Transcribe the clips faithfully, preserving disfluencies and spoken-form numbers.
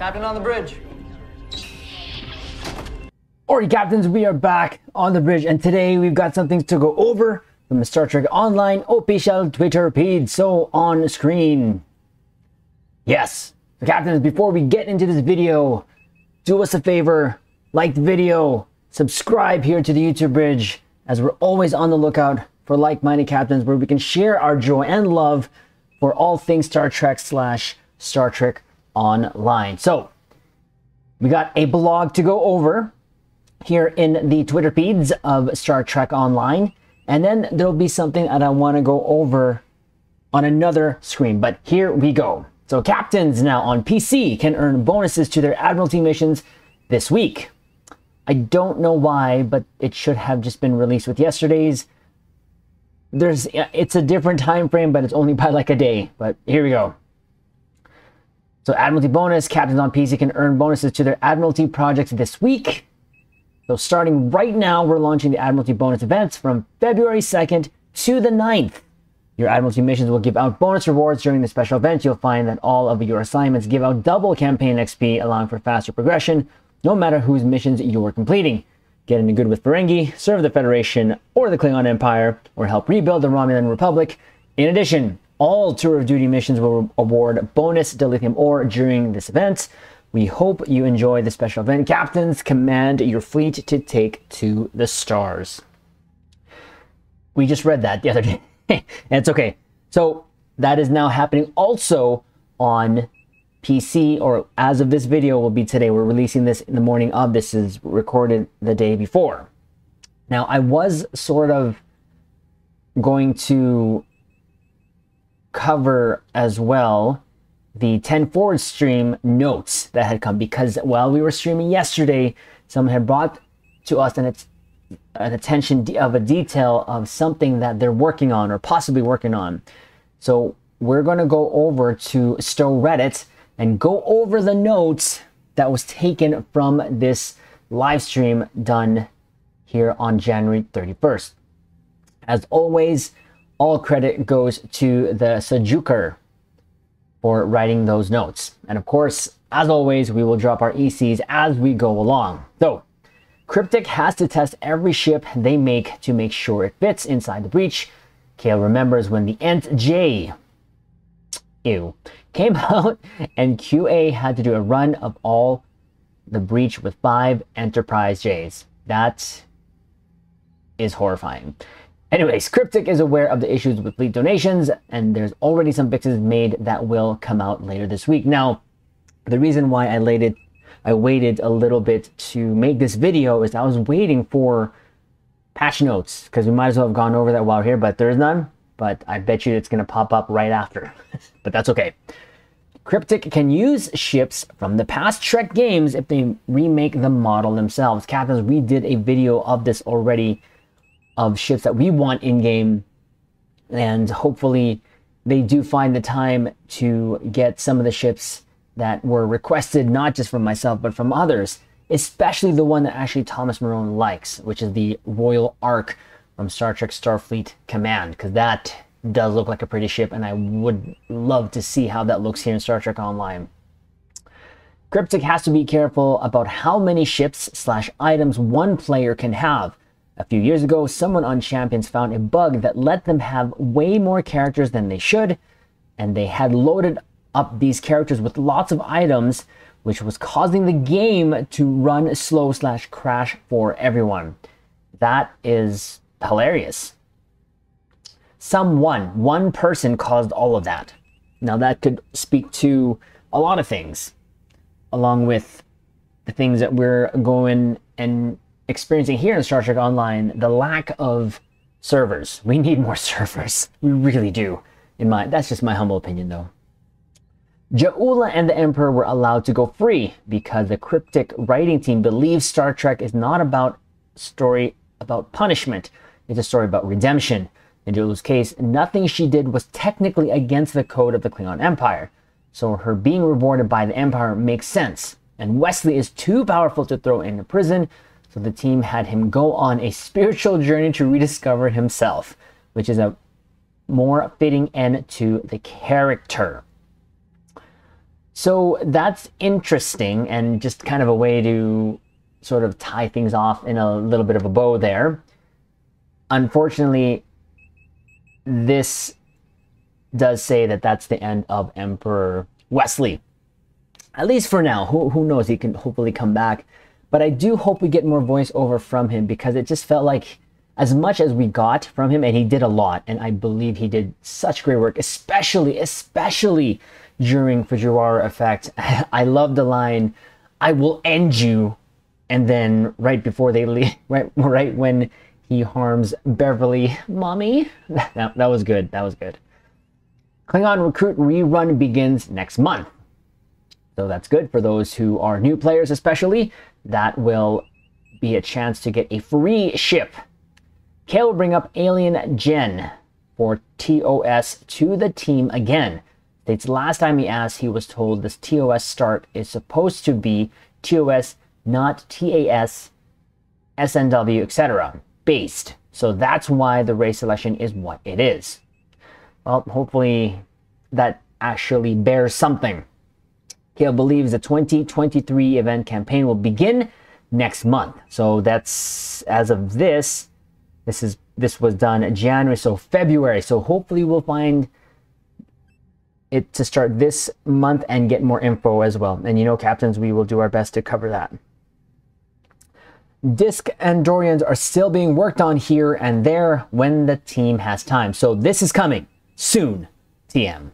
Captain on the bridge. Alright, Captains, we are back on the bridge, and today we've got some things to go over from Star Trek Online official Twitter feed. So on screen. Yes. So Captains, before we get into this video, do us a favor, like the video, subscribe here to the YouTube Bridge, as we're always on the lookout for like-minded captains where we can share our joy and love for all things Star Trek slash Star Trek Online. So we got a blog to go over here in the Twitter feeds of Star Trek Online, and then there'll be something that I want to go over on another screen, but here we go. So captains now on P C can earn bonuses to their Admiralty missions this week. I don't know why, but it should have just been released with yesterday's. There's it's a different time frame, but it's only by like a day, but here we go. So Admiralty bonus, captains on P C can earn bonuses to their Admiralty projects this week. So starting right now, we're launching the Admiralty bonus events from February second to the ninth. Your Admiralty missions will give out bonus rewards during the special event. You'll find that all of your assignments give out double campaign X P, allowing for faster progression, no matter whose missions you're completing. Get into good with Ferengi, serve the Federation or the Klingon Empire, or help rebuild the Romulan Republic. In addition, all Tour of Duty missions will award bonus Dilithium ore during this event. We hope you enjoy the special event. Captains, command your fleet to take to the stars. We just read that the other day. And it's okay. So that is now happening also on P C, or as of this video will be today. We're releasing this in the morning of. This is recorded the day before. Now, I was sort of going to cover as well the Ten Forward stream notes that had come, because while we were streaming yesterday, someone had brought to us an, an attention of a detail of something that they're working on or possibly working on. So we're going to go over to S T O Reddit and go over the notes that was taken from this live stream done here on January thirty-first. As always, all credit goes to the Sajuker for writing those notes. And of course, as always, we will drop our E Cs as we go along. So, Cryptic has to test every ship they make to make sure it fits inside the breach. Kale remembers when the Ent-J ew, came out, and Q A had to do a run of all the breach with five Enterprise J's. That is horrifying. Anyways, Cryptic is aware of the issues with fleet donations, and there's already some fixes made that will come out later this week. Now, the reason why I, laid it, I waited a little bit to make this video is I was waiting for patch notes, because we might as well have gone over that while here, but there is none. But I bet you it's going to pop up right after. But that's okay. Cryptic can use ships from the past Trek games if they remake the model themselves. Captains, we did a video of this already, of ships that we want in-game, and hopefully they do find the time to get some of the ships that were requested, not just from myself, but from others, especially the one that actually Thomas Marone likes, which is the Royal Ark from Star Trek Starfleet Command, because that does look like a pretty ship, and I would love to see how that looks here in Star Trek Online. Cryptic has to be careful about how many ships slash items one player can have. A few years ago, someone on Champions found a bug that let them have way more characters than they should, and they had loaded up these characters with lots of items, which was causing the game to run slow slash crash for everyone. That is hilarious. Someone, one person caused all of that. Now that could speak to a lot of things, along with the things that we're going and experiencing here in Star Trek Online, the lack of servers. We need more servers. We really do. In my, that's just my humble opinion, though. Ja'ula and the Emperor were allowed to go free because the Cryptic writing team believes Star Trek is not about story about punishment. It's a story about redemption. In Ja'ula's case, nothing she did was technically against the code of the Klingon Empire, so her being rewarded by the Empire makes sense. And Wesley is too powerful to throw into prison, so the team had him go on a spiritual journey to rediscover himself, which is a more fitting end to the character. So that's interesting, and just kind of a way to sort of tie things off in a little bit of a bow there. Unfortunately, this does say that that's the end of Emperor Wesley. At least for now. Who, who knows? He can hopefully come back. But I do hope we get more voiceover from him, because it just felt like as much as we got from him, and he did a lot, and I believe he did such great work, especially, especially during Fujiwara Effect. I love the line, "I will end you," and then right before they leave, right, right when he harms Beverly, "Mommy." That, that was good. That was good. Klingon Recruit Rerun begins next month. So that's good for those who are new players, especially. That will be a chance to get a free ship. Kale will bring up Alien Gen for T O S to the team again. States last time he asked, he was told this T O S start is supposed to be T O S, not T A S, S N W, et cetera based. So that's why the race selection is what it is. Well, hopefully that actually bears something. Kale believes the twenty twenty-three event campaign will begin next month. So that's, as of this, this is this was done in January, so February. So hopefully we'll find it to start this month and get more info as well. And you know, captains, we will do our best to cover that. Disc and Dorians are still being worked on here and there when the team has time. So this is coming soon, T M.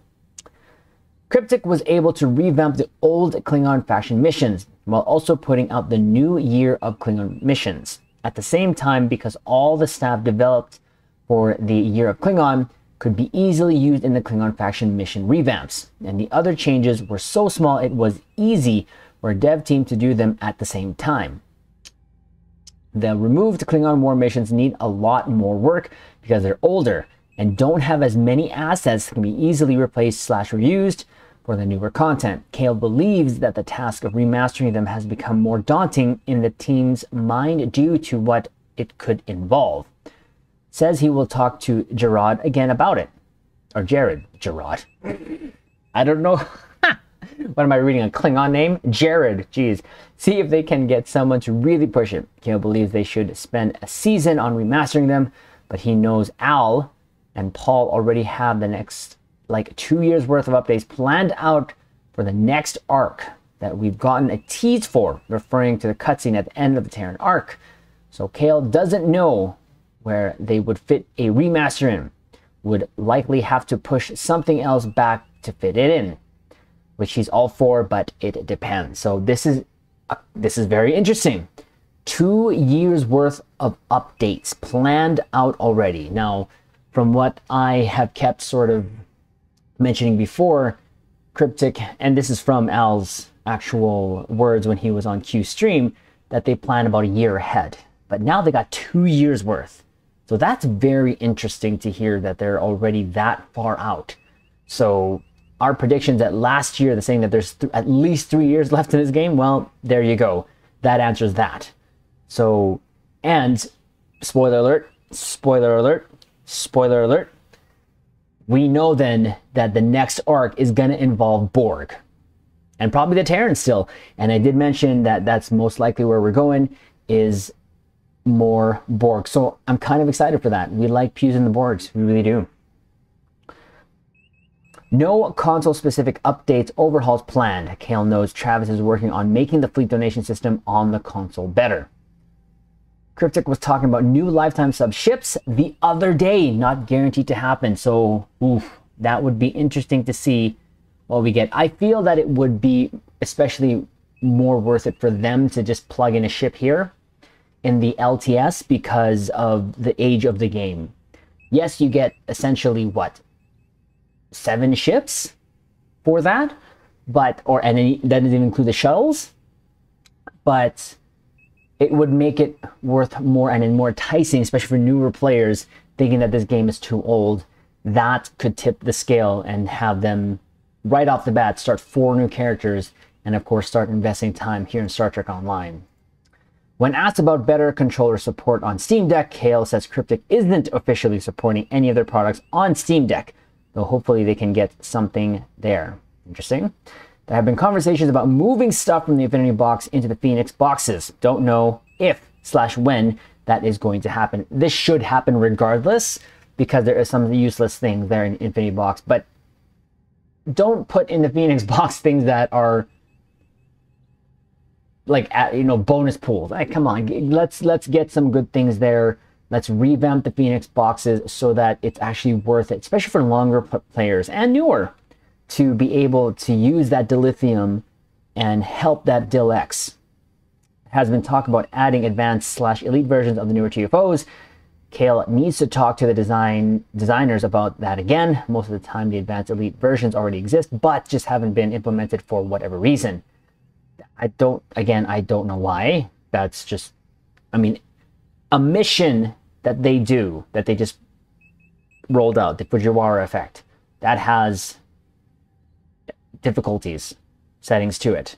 Cryptic was able to revamp the old Klingon faction missions while also putting out the new year of Klingon missions. At the same time, because all the staff developed for the year of Klingon could be easily used in the Klingon faction mission revamps. And the other changes were so small it was easy for a dev team to do them at the same time. The removed Klingon war missions need a lot more work because they're older and don't have as many assets that can be easily replaced slash reused for the newer content. Kale believes that the task of remastering them has become more daunting in the team's mind due to what it could involve. Says he will talk to Gerard again about it. Or Jared. Gerard. I don't know. What am I reading? A Klingon name? Jared. Jeez. See if they can get someone to really push it. Kale believes they should spend a season on remastering them, but he knows Al and Paul already have the next, like, two years worth of updates planned out for the next arc that we've gotten a tease for, referring to the cutscene at the end of the Terran arc. So Kale doesn't know where they would fit a remaster in. Would likely have to push something else back to fit it in, which he's all for, but it depends. So this is, uh, this is very interesting. Two years worth of updates planned out already. Now, from what I have kept sort of mentioning before, Cryptic, and this is from Al's actual words when he was on QStream, that they plan about a year ahead. But now they got two years worth. So that's very interesting to hear that they're already that far out. So our predictions that last year, they're saying that there's th- at least three years left in this game. Well, there you go. That answers that. So, and spoiler alert, spoiler alert, spoiler alert, we know then that the next arc is going to involve Borg and probably the Terran still. And I did mention that that's most likely where we're going, is more Borg. So I'm kind of excited for that. We like pews in the Borgs. We really do. No console specific updates, overhauls planned. Kale knows Travis is working on making the fleet donation system on the console better. Cryptic was talking about new lifetime sub ships the other day, not guaranteed to happen. So, oof, that would be interesting to see what we get. I feel that it would be especially more worth it for them to just plug in a ship here in the L T S because of the age of the game. Yes, you get essentially what? Seven ships for that, but, or, and that doesn't even include the shuttles, but it would make it worth more and more enticing, especially for newer players thinking that this game is too old. That could tip the scale and have them right off the bat start four new characters and, of course, start investing time here in Star Trek Online. When asked about better controller support on Steam Deck, Kale says Cryptic isn't officially supporting any of their products on Steam Deck, though hopefully they can get something there. Interesting. There have been conversations about moving stuff from the Infinity Box into the Phoenix boxes. Don't know if slash when that is going to happen. This should happen regardless, because there is some useless things there in Infinity Box, but don't put in the Phoenix box things that are like, you know, bonus pools. Like, come on, let's let's get some good things there. Let's revamp the Phoenix boxes so that it's actually worth it, especially for longer players and newer, to be able to use that Dilithium and help that Dil-X. Has been talked about adding advanced slash elite versions of the newer T F Os. Kale needs to talk to the design designers about that again. Most of the time, the advanced elite versions already exist, but just haven't been implemented for whatever reason. I don't, again, I don't know why. That's just, I mean, a mission that they do, that they just rolled out, the Fujiwara Effect, that has difficulties, settings to it.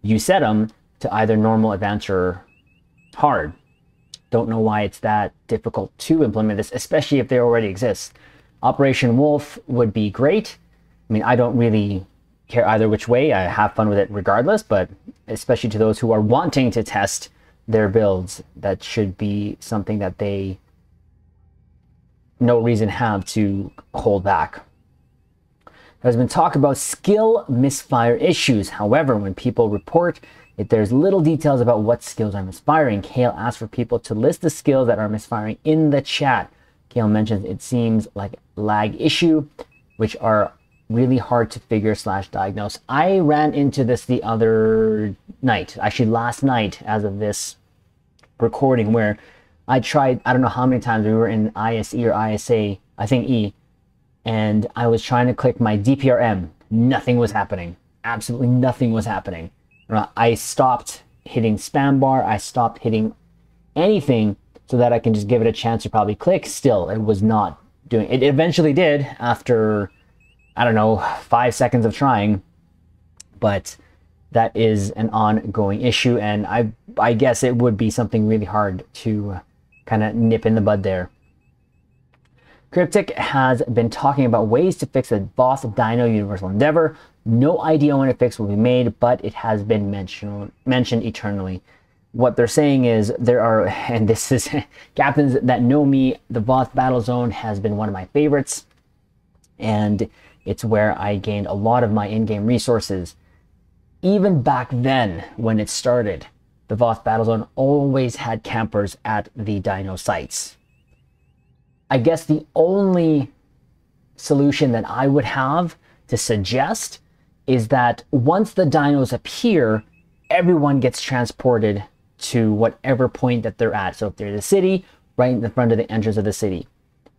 You set them to either normal, advanced, or hard. Don't know why it's that difficult to implement this, especially if they already exist. Operation Wolf would be great. I mean, I don't really care either which way. I have fun with it regardless, but especially to those who are wanting to test their builds, that should be something that they no reason have to hold back. There's been talk about skill misfire issues. However, when people report if there's little details about what skills are misfiring, Kale asks for people to list the skills that are misfiring in the chat. Kale mentions it seems like lag issue, which are really hard to figure slash diagnose. I ran into this the other night, actually last night as of this recording, where I tried, I don't know how many times we were in I S E or I S A, I think E, and I was trying to click my D P R M. Nothing was happening. Absolutely nothing was happening. I stopped hitting spam bar. I stopped hitting anything so that I can just give it a chance to probably click. Still, it was not doing it. It eventually did after, I don't know, five seconds of trying. But that is an ongoing issue. And I, I guess it would be something really hard to kind of nip in the bud there. Cryptic has been talking about ways to fix the Voth Dino Universal Endeavor. No idea when a fix will be made, but it has been mentioned mentioned eternally. What they're saying is there are, and this is captains that know me, the Voth Battle Zone has been one of my favorites, and it's where I gained a lot of my in-game resources. Even back then, when it started, the Voth Battle Zone always had campers at the dino sites. I guess the only solution that I would have to suggest is that once the dinos appear, everyone gets transported to whatever point that they're at. So if they're in the city, right in the front of the entrance of the city.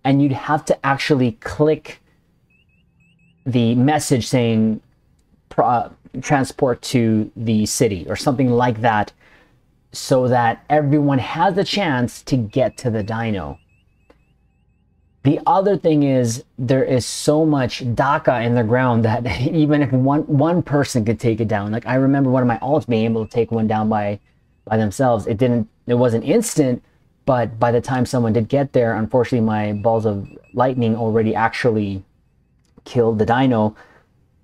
And you'd have to actually click the message saying uh, transport to the city or something like that, so that everyone has a chance to get to the dino. The other thing is there is so much D A C A in the ground that even if one one person could take it down, like I remember one of my alts being able to take one down by by themselves. It didn't, it wasn't instant, but by the time someone did get there, unfortunately my balls of lightning already actually killed the dino.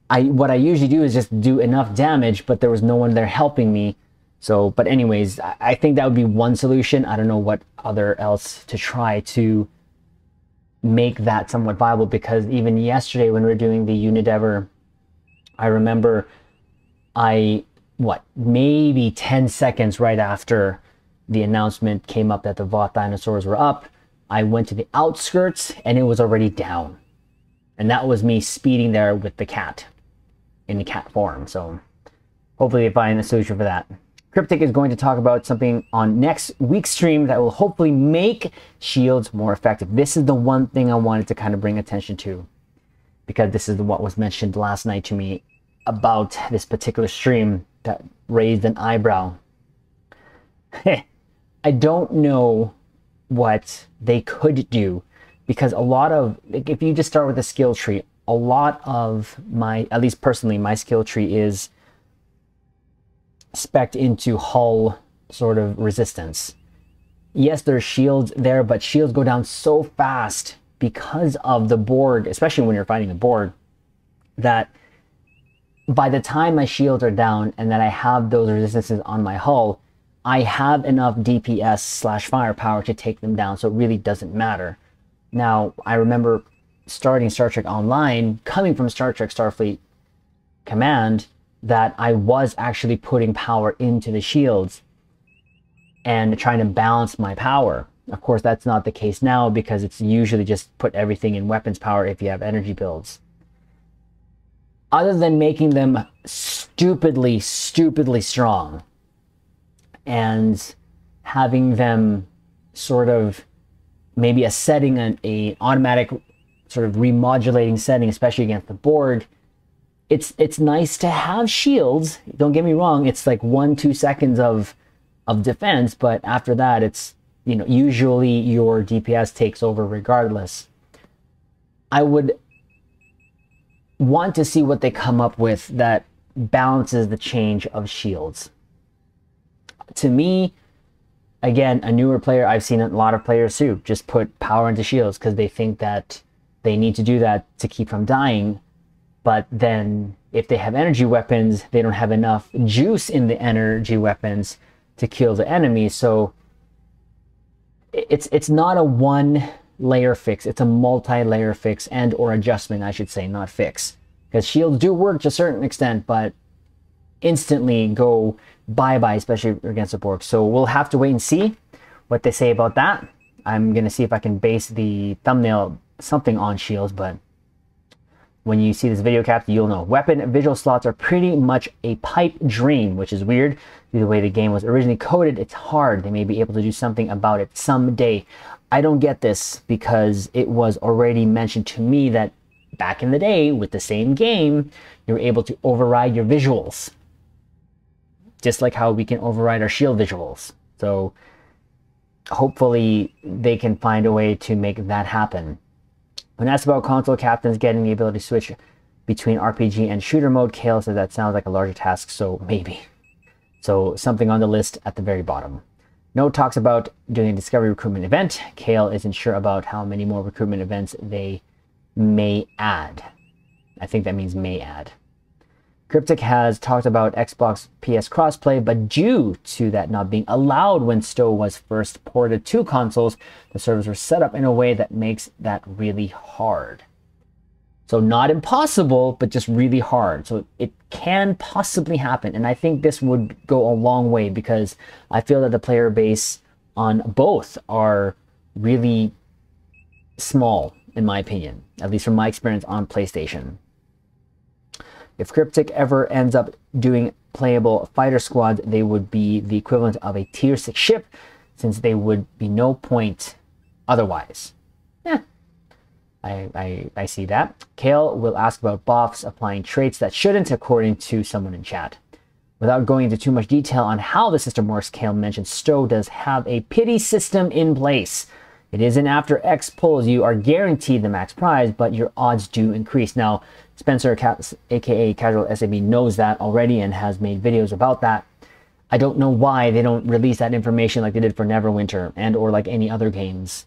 I what I usually do is just do enough damage, but there was no one there helping me. So, but anyways, I, I think that would be one solution. I don't know what other else to try to make that somewhat viable, because even yesterday when we were doing the Unidever, I remember I, what, maybe ten seconds right after the announcement came up that the Voth dinosaurs were up, I went to the outskirts and it was already down. And that was me speeding there with the cat, in the cat form. So hopefully they find a solution for that. Cryptic is going to talk about something on next week's stream that will hopefully make shields more effective. This is the one thing I wanted to kind of bring attention to, because this is what was mentioned last night to me about this particular stream that raised an eyebrow. I don't know what they could do, because a lot of, like, if you just start with a skill tree, a lot of my, at least personally, my skill tree is spec'd into hull sort of resistance. Yes, there's shields there, but shields go down so fast because of the Borg, especially when you're fighting the Borg, that by the time my shields are down and that I have those resistances on my hull, I have enough D P S slash firepower to take them down, so it really doesn't matter. Now, I remember starting Star Trek Online, coming from Star Trek Starfleet Command, that I was actually putting power into the shields and trying to balance my power. Of course, that's not the case now, because it's usually just put everything in weapons power if you have energy builds. Other than making them stupidly, stupidly strong and having them sort of maybe a setting, an a automatic sort of remodulating setting, especially against the Borg, it's it's nice to have shields. Don't get me wrong, it's like one, two seconds of of defense, but after that, it's, you know, usually your D P S takes over regardless. I would want to see what they come up with that balances the change of shields. To me, again, a newer player, I've seen a lot of players who just put power into shields because they think that they need to do that to keep from dying. But then if they have energy weapons, they don't have enough juice in the energy weapons to kill the enemy. So it's it's not a one layer fix, it's a multi-layer fix, and or adjustment, I should say, not fix, because shields do work to a certain extent, but instantly go bye-bye, especially against the Borg. So we'll have to wait and see what they say about that. I'm gonna see if I can base the thumbnail something on shields, but when you see this video cap, you'll know. Weapon visual slots are pretty much a pipe dream, which is weird. Due to the way the game was originally coded, it's hard. They may be able to do something about it someday. I don't get this, because it was already mentioned to me that back in the day with the same game, you were able to override your visuals. Just like how we can override our shield visuals. So hopefully they can find a way to make that happen. When asked about console captains getting the ability to switch between R P G and shooter mode, Kale said that sounds like a larger task, so maybe. So something on the list at the very bottom. No talks about doing a Discovery recruitment event. Kale isn't sure about how many more recruitment events they may add. I think that means may add. Cryptic has talked about Xbox P S crossplay, but due to that not being allowed when S T O was first ported to consoles, the servers were set up in a way that makes that really hard. So not impossible, but just really hard. So it can possibly happen, and I think this would go a long way, because I feel that the player base on both are really small, in my opinion, at least from my experience on PlayStation. If Cryptic ever ends up doing playable fighter squads, they would be the equivalent of a tier six ship, since they would be no point otherwise. Yeah, I, I, I see that. Kale will ask about buffs applying traits that shouldn't, according to someone in chat. Without going into too much detail on how the system works, Kale mentioned S T O does have a pity system in place. It isn't after X pulls, you are guaranteed the max prize, but your odds do increase. Now, Spencer, aka Casual S A B, knows that already and has made videos about that. I don't know why they don't release that information like they did for Neverwinter and or like any other games.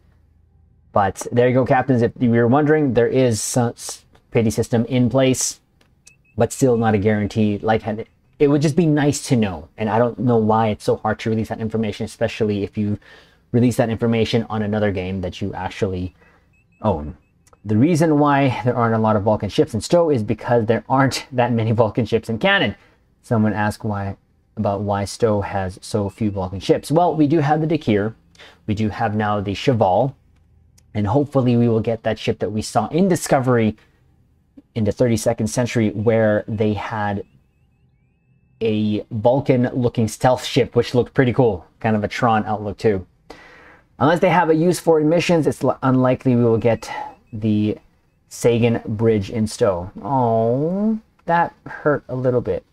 But there you go, captains. If you were wondering, there is some pity system in place, but still not a guarantee. Like, it would just be nice to know, and I don't know why it's so hard to release that information, especially if you release that information on another game that you actually own. The reason why there aren't a lot of Vulcan ships in S T O is because there aren't that many Vulcan ships in canon. Someone asked why about why S T O has so few Vulcan ships. Well, we do have the Dekir, we do have now the Cheval, and hopefully we will get that ship that we saw in Discovery in the thirty-second century, where they had a Vulcan-looking stealth ship, which looked pretty cool. Kind of a Tron outlook too. Unless they have a use for emissions, it's unlikely we will get the Sagan Bridge in S T O. Oh, that hurt a little bit.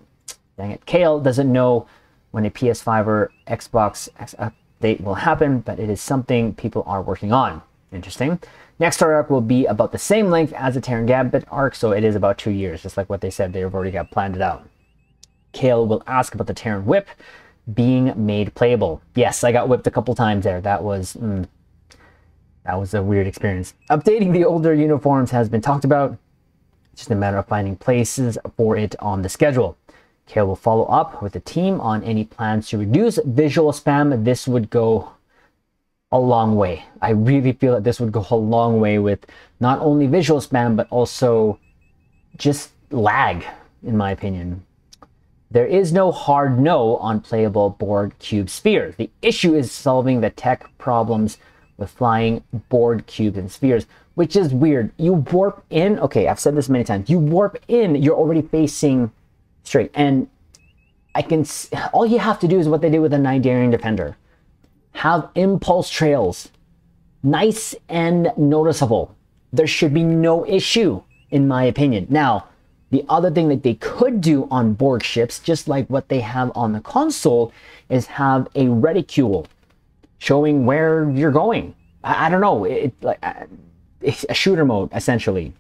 Dang it. Kale doesn't know when a P S five or Xbox update will happen, but it is something people are working on. Interesting. Next story arc will be about the same length as the Terran Gambit arc, so it is about two years, just like what they said. They've already got planned it out. Kale will ask about the Terran Whip being made playable. Yes, I got whipped a couple times there. That was mm, that was a weird experience. Updating the older uniforms has been talked about. It's just a matter of finding places for it on the schedule. Kale will follow up with the team on any plans to reduce visual spam. This would go a long way. I really feel that this would go a long way with not only visual spam, but also just lag, in my opinion. There is no hard no on playable Borg cube spheres. The issue is solving the tech problems with flying Borg cubes and spheres, which is weird. You warp in, okay, I've said this many times, you warp in, you're already facing straight. And I can, all you have to do is what they did with a Nidarian Defender. Have impulse trails, nice and noticeable. There should be no issue, in my opinion. Now, the other thing that they could do on Borg ships, just like what they have on the console, is have a reticule showing where you're going. I, I don't know, it, like it's a shooter mode, essentially.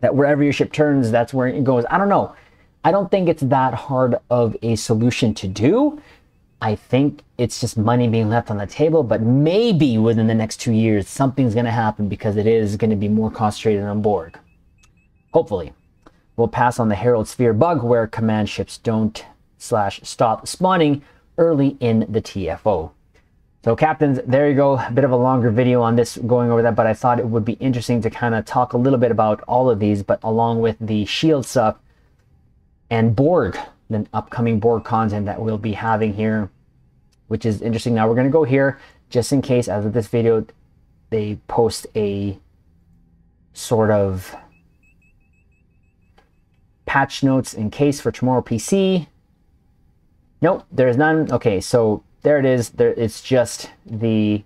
That wherever your ship turns, that's where it goes. I don't know. I don't think it's that hard of a solution to do. I think it's just money being left on the table, but maybe within the next two years, something's going to happen because it is going to be more concentrated on Borg. Hopefully. We'll pass on the Herald Sphere bug where command ships don't slash stop spawning early in the T F O. So captains, there you go. A bit of a longer video on this going over that, but I thought it would be interesting to kind of talk a little bit about all of these, but along with the shield stuff and Borg, the upcoming Borg content that we'll be having here, which is interesting. Now we're going to go here just in case as of this video, they post a sort of patch notes in case for tomorrow P C. Nope, there's none. Okay, so there it is. There, it's just the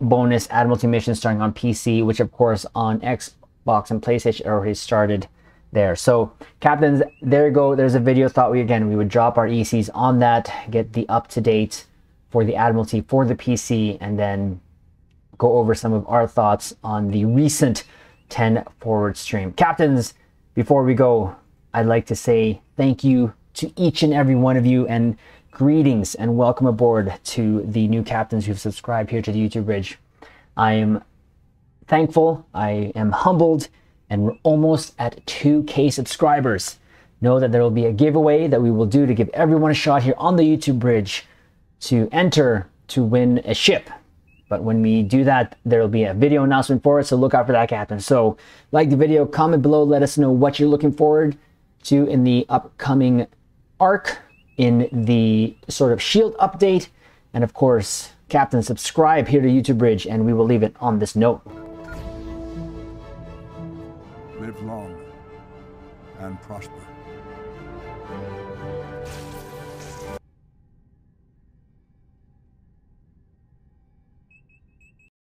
bonus Admiralty mission starting on P C, which of course on Xbox and PlayStation already started there. So captains, there you go. There's a video. Thought we again we would drop our E Cs on that, get the up to date for the Admiralty for the P C, and then go over some of our thoughts on the recent ten Forward stream. Captains, before we go, I'd like to say thank you to each and every one of you, and greetings and welcome aboard to the new captains who've subscribed here to the YouTube Bridge. I am thankful, I am humbled, and we're almost at two K subscribers. Know that there will be a giveaway that we will do to give everyone a shot here on the YouTube Bridge to enter to win a ship. But when we do that, there will be a video announcement for it, so look out for that, Captain. So, like the video, comment below, let us know what you're looking forward to in the upcoming arc, in the sort of shield update, and of course, Captain, subscribe here to YouTube Bridge, and we will leave it on this note. Live long and prosper.